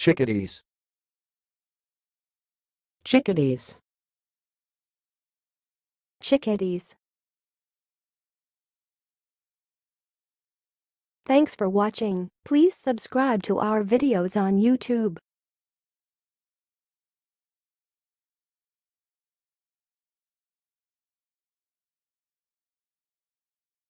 Chickadees. Chickadees. Chickadees. Thanks for watching. Please subscribe to our videos on YouTube.